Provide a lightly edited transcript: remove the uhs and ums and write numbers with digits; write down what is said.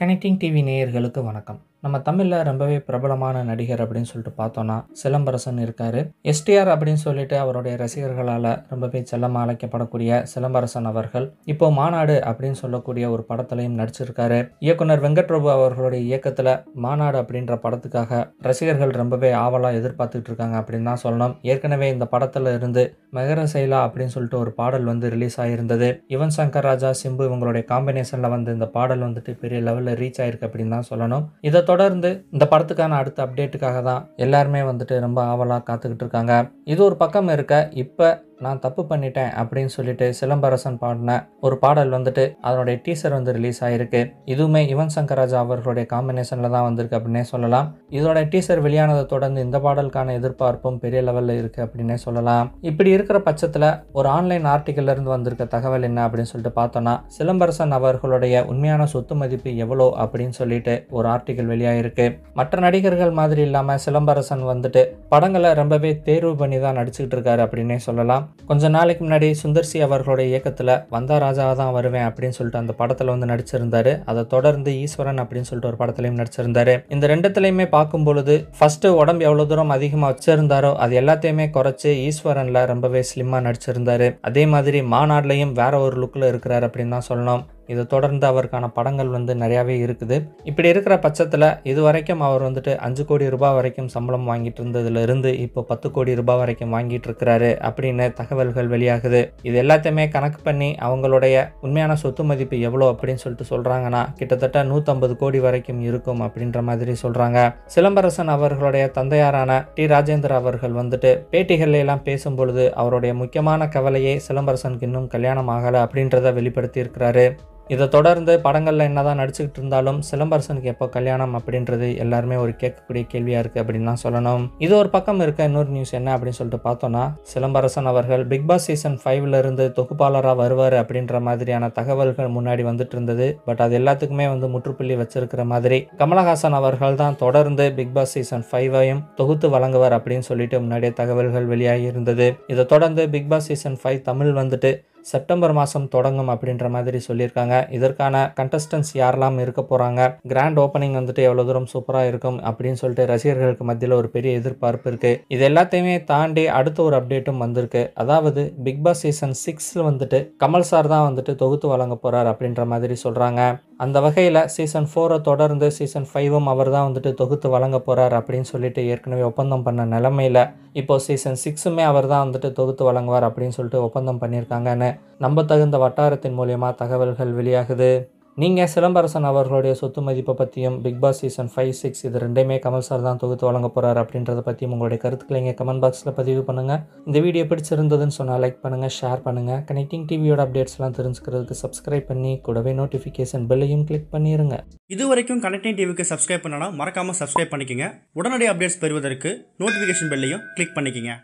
Connecting TV நேயர்களுக்கு வணக்கம். நம்ம தமிழில் ரொம்பவே பிரபலமான நடிகர் அப்படின்னு சொல்லிட்டு பார்த்தோன்னா சிலம்பரசன் இருக்கார். எஸ்டிஆர் அப்படின்னு சொல்லிட்டு அவருடைய ரசிகர்களால் ரொம்பவே செல்லமாக அழைக்கப்படக்கூடிய சிலம்பரசன் அவர்கள் இப்போ மாநாடு அப்படின்னு சொல்லக்கூடிய ஒரு படத்துலையும் நடிச்சிருக்காரு. இயக்குனர் வெங்கட்பிரபு அவர்களுடைய இயக்கத்தில் மாநாடு அப்படின்ற படத்துக்காக ரசிகர்கள் ரொம்பவே ஆவலாக எதிர்பார்த்துட்டு இருக்காங்க அப்படின்னு தான் சொல்லணும். ஏற்கனவே இந்த படத்தில் இருந்து மெகர சைலா அப்படின்னு சொல்லிட்டு ஒரு பாடல் வந்து ரிலீஸ் ஆகியிருந்தது. யுவன் சங்கர்ராஜா சிம்பு இவங்களுடைய காம்பினேஷனில் வந்து இந்த பாடல் வந்துட்டு பெரிய லெவலில் ரீச் ஆயிருக்கு அப்படின்னு தான் சொல்லணும். இதை தொடர்ந்து இந்த படத்துக்கான அடுத்த அப்டேட்டுக்காக தான் எல்லாருமே வந்துட்டு ரொம்ப ஆவலாக காத்துக்கிட்டு இருக்காங்க. இது ஒரு பக்கம் இருக்க, இப்போ நான் தப்பு பண்ணிட்டேன் அப்படின்னு சொல்லிட்டு சிலம்பரசன் பாடின ஒரு பாடல் வந்துட்டு அதனுடைய டீசர் வந்து ரிலீஸ் ஆகிருக்கு. இதுவுமே யுவன் சங்கர்ராஜா அவர்களுடைய காம்பினேஷனில் தான் வந்திருக்கு அப்படின்னே சொல்லலாம். இதோட டீசர் வெளியானதை தொடர்ந்து இந்த பாடலுக்கான எதிர்பார்ப்பும் பெரிய லெவலில் இருக்குது அப்படின்னே சொல்லலாம். இப்படி இருக்கிற பட்சத்தில் ஒரு ஆன்லைன் ஆர்டிக்கிள்லேருந்து வந்திருக்க தகவல் என்ன அப்படின்னு சொல்லிட்டு பார்த்தோன்னா, சிலம்பரசன் அவர்களுடைய உண்மையான சொத்து மதிப்பு எவ்வளோ அப்படின்னு சொல்லிட்டு ஒரு ஆர்டிக்கிள் வெளியாகிருக்கு. மற்ற நடிகர்கள் மாதிரி இல்லாமல் சிலம்பரசன் வந்துட்டு படங்களை ரொம்பவே தேர்வு பண்ணி தான் நடிச்சுக்கிட்டு இருக்காரு அப்படின்னே சொல்லலாம். கொஞ்ச நாளைக்கு முன்னாடி சுந்தர்சி அவர்களுடைய இயக்கத்தில் வந்தா ராஜாவாக தான் வருவேன் அப்படின்னு சொல்லிட்டு அந்த படத்தில் வந்து நடிச்சிருந்தாரு. அதை தொடர்ந்து ஈஸ்வரன் அப்படின்னு சொல்லிட்டு ஒரு படத்துலையும் நடிச்சிருந்தாரு. இந்த ரெண்டுத்துலையுமே பார்க்கும் பொழுது ஃபர்ஸ்ட் உடம்பு எவ்வளோ தூரம் அதிகமாக வச்சிருந்தாரோ அது எல்லாத்தையுமே குறைச்சி ஈஸ்வரனில் ரொம்பவே ஸ்லிம்மாக நடிச்சிருந்தாரு. அதே மாதிரி மாநாடுலையும் வேற ஒரு லுக்கில் இருக்கிறார் அப்படின்னு தான் சொல்லணும். இதை தொடர்ந்து அவருக்கான படங்கள் வந்து நிறையாவே இருக்குது. இப்படி இருக்கிற பட்சத்தில் இது வரைக்கும் அவர் வந்துட்டு 5 கோடி ரூபாய் வரைக்கும் சம்பளம் வாங்கிட்டு இருந்ததுலேருந்து இப்போ 10 கோடி ரூபாய் வரைக்கும் வாங்கிட்டு இருக்கிறாரு அப்படின்னு தகவல்கள் வெளியாகுது. இது எல்லாத்தையுமே கணக்கு பண்ணி அவங்களுடைய உண்மையான சொத்து மதிப்பு எவ்வளோ அப்படின்னு சொல்லிட்டு சொல்கிறாங்கன்னா கிட்டத்தட்ட 150 கோடி வரைக்கும் இருக்கும் அப்படின்ற மாதிரி சொல்கிறாங்க. சிலம்பரசன் அவர்களுடைய தந்தையாரான டி ராஜேந்திர அவர்கள் வந்துட்டு பேட்டிகளில் எல்லாம் பேசும்பொழுது அவருடைய முக்கியமான கவலையை சிலம்பரசனுக்கு இன்னும் கல்யாணம் ஆகலை அப்படின்றத வெளிப்படுத்தி இருக்கிறாரு. இதை தொடர்ந்து படங்களில் என்ன தான் நடிச்சுக்கிட்டு இருந்தாலும் சிலம்பரசனுக்கு எப்போ கல்யாணம் அப்படின்றது எல்லாருமே ஒரு கேட்கக்கூடிய கேள்வியாக இருக்குது அப்படின்லாம் சொல்லணும். இது ஒரு பக்கம் இருக்க, இன்னொரு நியூஸ் என்ன அப்படின்னு சொல்லிட்டு பார்த்தோன்னா, சிலம்பரசன் அவர்கள் பிக் பாஸ் சீசன் 5லேருந்து தொகுப்பாளராக வருவார் அப்படின்ற மாதிரியான தகவல்கள் முன்னாடி வந்துட்டு இருந்தது. பட் அது எல்லாத்துக்குமே வந்து முற்றுப்புள்ளி வச்சிருக்கிற மாதிரி கமல்ஹாசன் அவர்கள் தான் தொடர்ந்து பிக் பாஸ் சீசன் 5ஐயும் தொகுத்து வழங்குவார் அப்படின்னு சொல்லிட்டு முன்னாடியே தகவல்கள் வெளியாகி இருந்தது. இதை தொடர்ந்து பிக் பாஸ் சீசன் 5 தமிழ் வந்துட்டு செப்டம்பர் மாதம் தொடங்கும் அப்படின்ற மாதிரி சொல்லியிருக்காங்க. இதற்கான கண்டஸ்டன்ஸ் யாரெல்லாம் இருக்க போகிறாங்க, கிராண்ட் ஓப்பனிங் வந்துட்டு எவ்வளோ தூரம் சூப்பராக இருக்கும் அப்படின்னு சொல்லிட்டு ரசிகர்களுக்கு மத்தியில் ஒரு பெரிய எதிர்பார்ப்பு இருக்குது. இது எல்லாத்தையுமே தாண்டி அடுத்த ஒரு அப்டேட்டும் வந்திருக்கு. அதாவது பிக் பாஸ் சீசன் 6ல் வந்துட்டு கமல் சார் தான் வந்துட்டு தொகுத்து வழங்க போகிறார் அப்படின்ற மாதிரி சொல்கிறாங்க. அந்த வகையில் சீசன் 4ஐ தொடர்ந்து சீசன் 5ம் அவர் தான் வந்துட்டு தொகுத்து வழங்க போகிறார் அப்படின்னு சொல்லிட்டு ஏற்கனவே ஒப்பந்தம் பண்ண நிலமையில் இப்போது சீசன் 6மே அவர் தான் வந்துட்டு தொகுத்து வழங்குவார் அப்படின்னு சொல்லிட்டு ஒப்பந்தம் பண்ணியிருக்காங்கன்னு நம்ப தகுந்த வட்டாரத்தின் மூலயமா தகவல்கள் வெளியாகுது. நீங்கள் சிலம்பரசன் அவர்களுடைய சொத்து மதிப்பை பற்றியும் பிக் பாஸ் சீசன் 5, 6 இது ரெண்டையுமே கமல் சார் தான் தொகுத்து வழங்க போகிறார் அப்படின்றத பற்றியும் உங்களுடைய கருத்துக்களை இங்கே கமெண்ட் பாக்ஸில் பதிவு பண்ணுங்கள். இந்த வீடியோ பிடிச்சிருந்ததுன்னு சொன்னால் லைக் பண்ணுங்கள், ஷேர் பண்ணுங்கள். கனெக்டிங் டிவியோட அப்டேட்ஸ்லாம் தெரிஞ்சுக்கிறதுக்கு சப்ஸ்கிரைப் பண்ணி கூடவே நோட்டிஃபிகேஷன் பெல்லையும் கிளிக் பண்ணிடுங்க. இது வரைக்கும் கனெக்டிங் டிவிக்கு சப்ஸ்கிரைப் பண்ணனா மறக்காமல் சப்ஸ்கிரைப் பண்ணிக்கோங்க. உடனடி அப்டேட்ஸ் பெறுவதற்கு நோட்டிஃபிகேஷன் பெல்லையும் கிளிக் பண்ணிக்கோங்க.